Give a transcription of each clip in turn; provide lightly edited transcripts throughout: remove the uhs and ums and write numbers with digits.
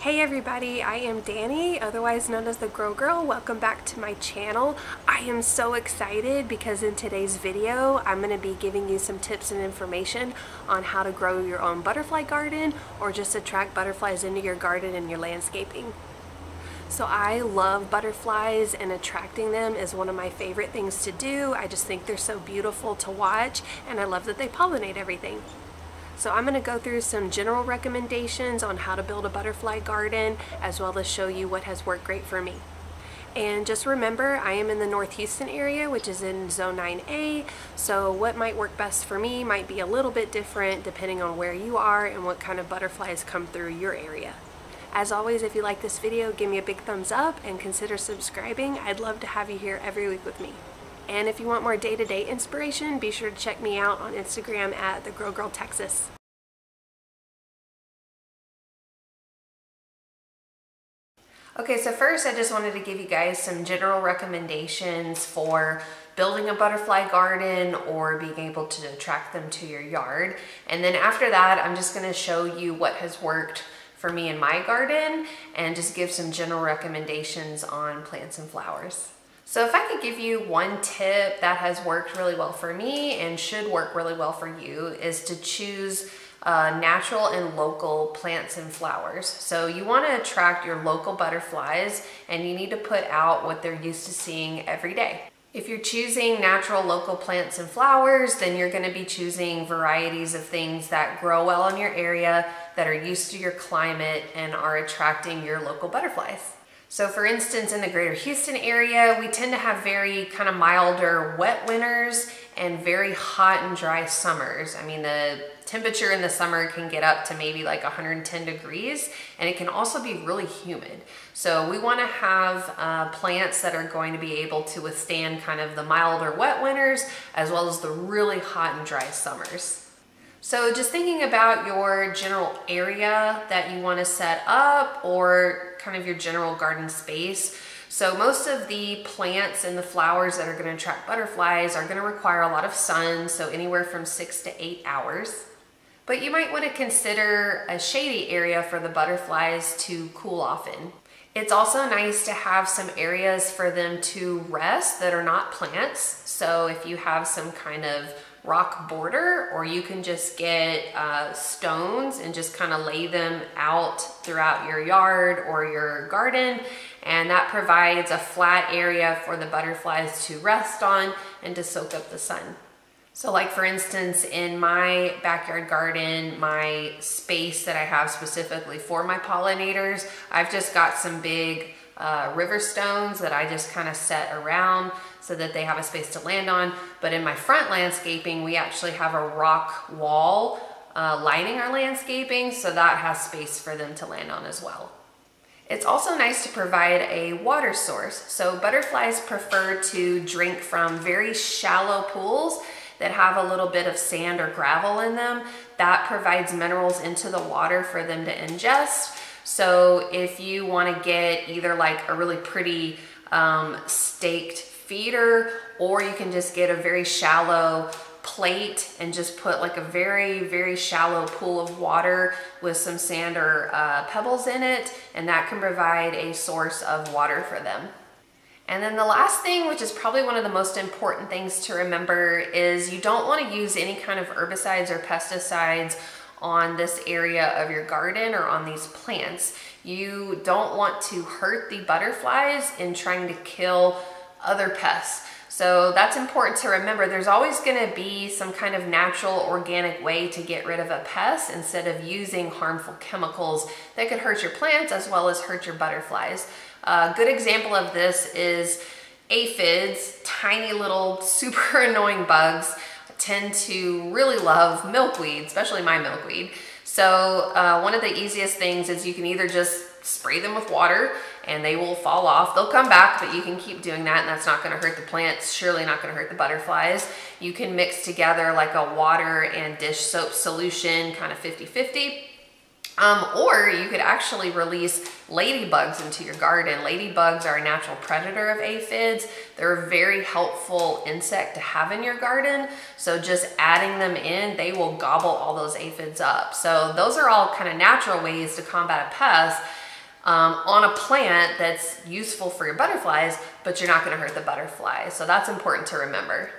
Hey everybody, I am Dani, otherwise known as the Grow Girl. Welcome back to my channel. I am so excited because in today's video, I'm going to be giving you some tips and information on how to grow your own butterfly garden or just attract butterflies into your garden and your landscaping. So I love butterflies, and attracting them is one of my favorite things to do. I just think they're so beautiful to watch, and I love that they pollinate everything. So I'm going to go through some general recommendations on how to build a butterfly garden, as well as show you what has worked great for me. And just remember, I am in the North Houston area, which is in Zone 9A, so what might work best for me might be a little bit different depending on where you are and what kind of butterflies come through your area. As always, if you like this video, give me a big thumbs up and consider subscribing. I'd love to have you here every week with me. And if you want more day-to-day inspiration, be sure to check me out on Instagram at the Grow Girl Texas. Okay, so first I just wanted to give you guys some general recommendations for building a butterfly garden or being able to attract them to your yard. And then after that, I'm just gonna show you what has worked for me in my garden and just give some general recommendations on plants and flowers. So if I could give you one tip that has worked really well for me and should work really well for you, is to choose natural and local plants and flowers. So you want to attract your local butterflies, and you need to put out what they're used to seeing every day. If you're choosing natural local plants and flowers, then you're going to be choosing varieties of things that grow well in your area, that are used to your climate, and are attracting your local butterflies. So for instance, in the Greater Houston area, we tend to have very kind of milder wet winters and very hot and dry summers. I mean, the temperature in the summer can get up to maybe like 110 degrees, and it can also be really humid. So we want to have plants that are going to be able to withstand kind of the milder wet winters as well as the really hot and dry summers. So just thinking about your general area that you want to set up, or kind of your general garden space. So most of the plants and the flowers that are going to attract butterflies are going to require a lot of sun, so anywhere from 6 to 8 hours. But you might want to consider a shady area for the butterflies to cool off in. It's also nice to have some areas for them to rest that are not plants. So if you have some kind of rock border, or you can just get stones and just kind of lay them out throughout your yard or your garden, and that provides a flat area for the butterflies to rest on and to soak up the sun. So like for instance, in my backyard garden, my space that I have specifically for my pollinators, I've just got some big river stones that I just kind of set around so that they have a space to land on. But in my front landscaping, we actually have a rock wall lining our landscaping, so that has space for them to land on as well. It's also nice to provide a water source. So butterflies prefer to drink from very shallow pools that have a little bit of sand or gravel in them. That provides minerals into the water for them to ingest. So if you want to get either like a really pretty staked feeder, or you can just get a very shallow plate and just put like a very, very shallow pool of water with some sand or pebbles in it, and that can provide a source of water for them. And then the last thing, which is probably one of the most important things to remember, is you don't want to use any kind of herbicides or pesticides on this area of your garden or on these plants. You don't want to hurt the butterflies in trying to kill other pests. So that's important to remember. There's always going to be some kind of natural organic way to get rid of a pest instead of using harmful chemicals that could hurt your plants as well as hurt your butterflies. A good example of this is aphids, tiny little super annoying bugs, tend to really love milkweed, especially my milkweed. So one of the easiest things is you can either just spray them with water and they will fall off. They'll come back, but you can keep doing that, and that's not going to hurt the plants, surely not going to hurt the butterflies. You can mix together like a water and dish soap solution, kind of 50-50. Or you could actually release ladybugs into your garden. Ladybugs are a natural predator of aphids. They're a very helpful insect to have in your garden. So just adding them in, they will gobble all those aphids up. So those are all kind of natural ways to combat a pest. on a plant that's useful for your butterflies, but you're not going to hurt the butterflies. So that's important to remember.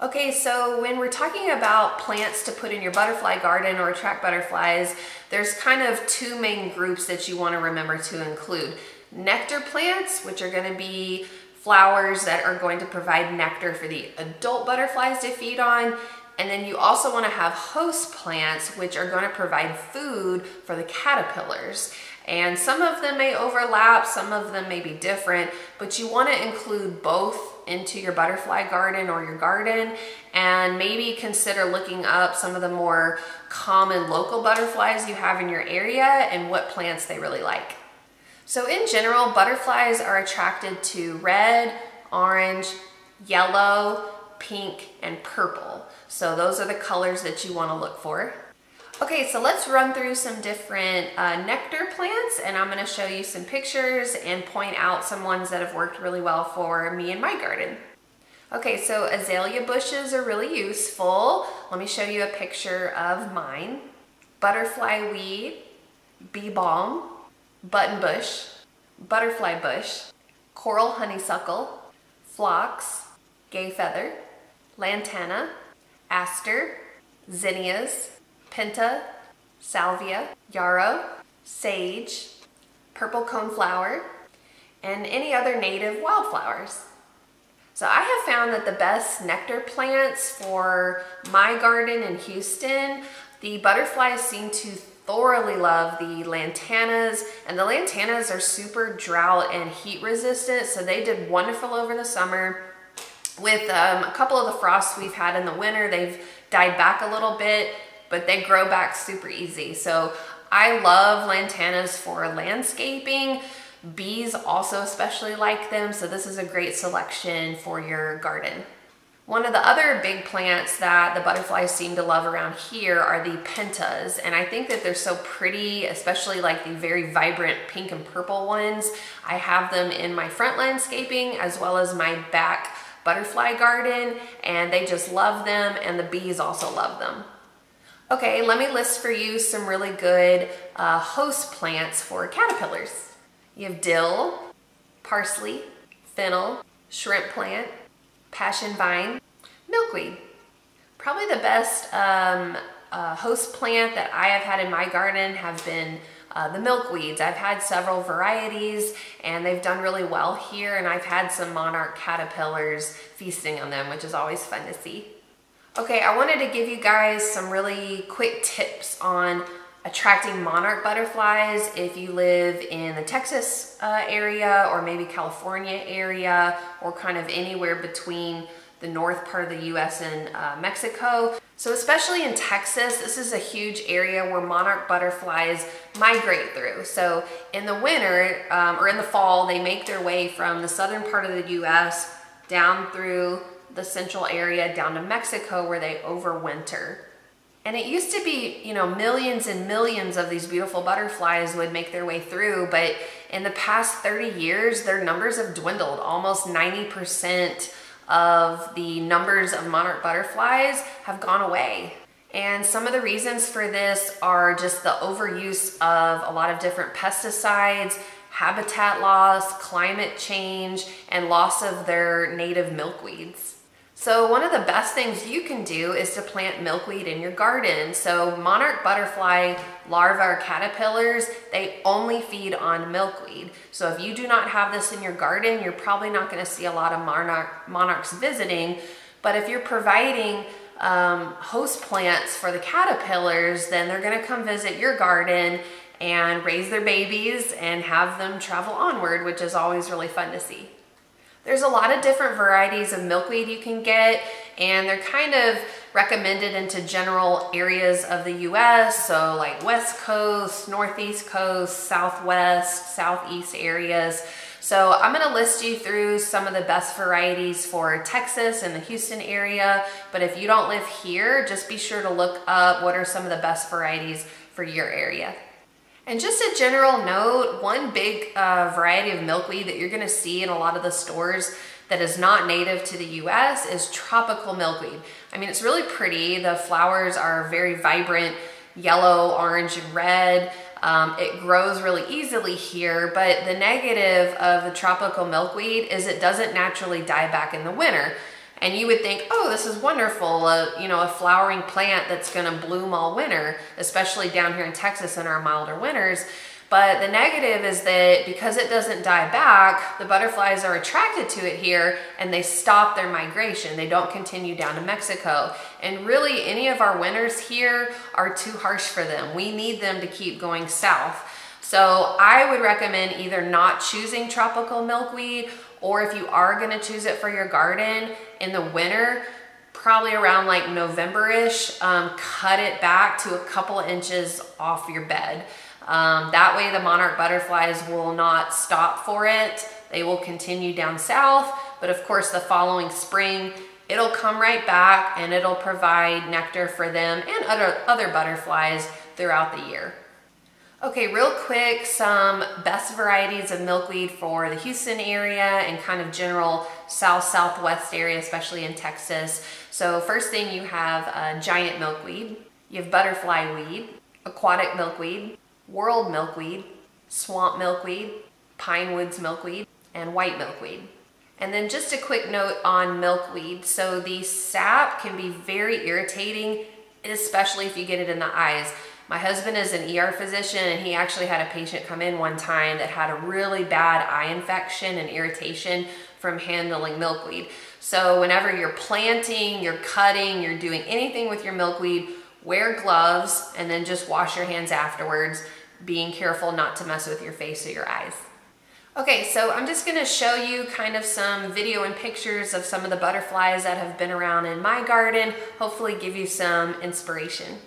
Okay, so when we're talking about plants to put in your butterfly garden or attract butterflies, there's kind of two main groups that you want to remember to include. Nectar plants, which are going to be flowers that are going to provide nectar for the adult butterflies to feed on. And then you also want to have host plants, which are going to provide food for the caterpillars. And some of them may overlap, some of them may be different, but you want to include both into your butterfly garden or your garden, and maybe consider looking up some of the more common local butterflies you have in your area and what plants they really like. So in general, butterflies are attracted to red, orange, yellow, pink, and purple. So those are the colors that you want to look for. Okay, so let's run through some different nectar plants, and I'm going to show you some pictures and point out some ones that have worked really well for me in my garden. Okay, so azalea bushes are really useful. Let me show you a picture of mine. Butterfly weed, bee balm, button bush, butterfly bush, coral honeysuckle, phlox, gay feather, lantana, aster, zinnias, pinta, salvia, yarrow, sage, purple coneflower, and any other native wildflowers. So I have found that the best nectar plants for my garden in Houston, the butterflies seem to thoroughly love the lantanas, and the lantanas are super drought and heat resistant, so they did wonderful over the summer. With a couple of the frosts we've had in the winter, they've died back a little bit, but they grow back super easy. So I love lantanas for landscaping. Bees also especially like them, so this is a great selection for your garden. One of the other big plants that the butterflies seem to love around here are the pintas, and I think that they're so pretty, especially like the very vibrant pink and purple ones. I have them in my front landscaping as well as my back butterfly garden, and they just love them, and the bees also love them. Okay, let me list for you some really good host plants for caterpillars. You have dill, parsley, fennel, shrimp plant, passion vine, milkweed. Probably the best host plant that I have had in my garden have been the milkweeds. I've had several varieties and they've done really well here, and I've had some monarch caterpillars feasting on them, which is always fun to see. Okay, I wanted to give you guys some really quick tips on attracting monarch butterflies if you live in the Texas area, or maybe California area, or kind of anywhere between the north part of the US and Mexico. So especially in Texas, this is a huge area where monarch butterflies migrate through. So in the winter or in the fall, they make their way from the southern part of the US down through the central area down to Mexico, where they overwinter. And it used to be, you know, millions and millions of these beautiful butterflies would make their way through, but in the past 30 years, their numbers have dwindled. Almost 90% of the numbers of monarch butterflies have gone away. And some of the reasons for this are just the overuse of a lot of different pesticides, habitat loss, climate change, and loss of their native milkweeds. So one of the best things you can do is to plant milkweed in your garden. So monarch butterfly larvae or caterpillars, they only feed on milkweed. So if you do not have this in your garden, you're probably not going to see a lot of monarchs visiting. But if you're providing host plants for the caterpillars, then they're going to come visit your garden and raise their babies and have them travel onward, which is always really fun to see. There's a lot of different varieties of milkweed you can get, and they're kind of recommended into general areas of the US, so like West Coast, Northeast Coast, Southwest, Southeast areas. So I'm going to list you through some of the best varieties for Texas and the Houston area, but if you don't live here, just be sure to look up what are some of the best varieties for your area. And just a general note, one big variety of milkweed that you're going to see in a lot of the stores that is not native to the US is tropical milkweed. I mean, it's really pretty. The flowers are very vibrant, yellow, orange, and red. It grows really easily here, but the negative of the tropical milkweed is it doesn't naturally die back in the winter. And you would think, oh, this is wonderful, you know, a flowering plant that's gonna bloom all winter, especially down here in Texas in our milder winters. But the negative is that because it doesn't die back, the butterflies are attracted to it here and they stop their migration. They don't continue down to Mexico. And really any of our winters here are too harsh for them. We need them to keep going south. So I would recommend either not choosing tropical milkweed, or if you are gonna choose it for your garden in the winter, probably around like November-ish, cut it back to a couple inches off your bed. That way the monarch butterflies will not stop for it. They will continue down south, but of course the following spring, it'll come right back and it'll provide nectar for them and other butterflies throughout the year. Okay, real quick, some best varieties of milkweed for the Houston area and kind of general south-southwest area, especially in Texas. So first thing, you have giant milkweed, you have butterfly weed, aquatic milkweed, world milkweed, swamp milkweed, pine woods milkweed, and white milkweed. And then just a quick note on milkweed. So the sap can be very irritating, especially if you get it in the eyes. My husband is an ER physician, and he actually had a patient come in one time that had a really bad eye infection and irritation from handling milkweed. So whenever you're planting, you're cutting, you're doing anything with your milkweed, wear gloves and then just wash your hands afterwards, being careful not to mess with your face or your eyes. Okay, so I'm just gonna show you kind of some video and pictures of some of the butterflies that have been around in my garden, hopefully give you some inspiration.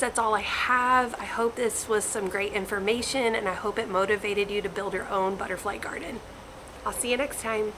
That's all I have. I hope this was some great information, and I hope it motivated you to build your own butterfly garden. I'll see you next time.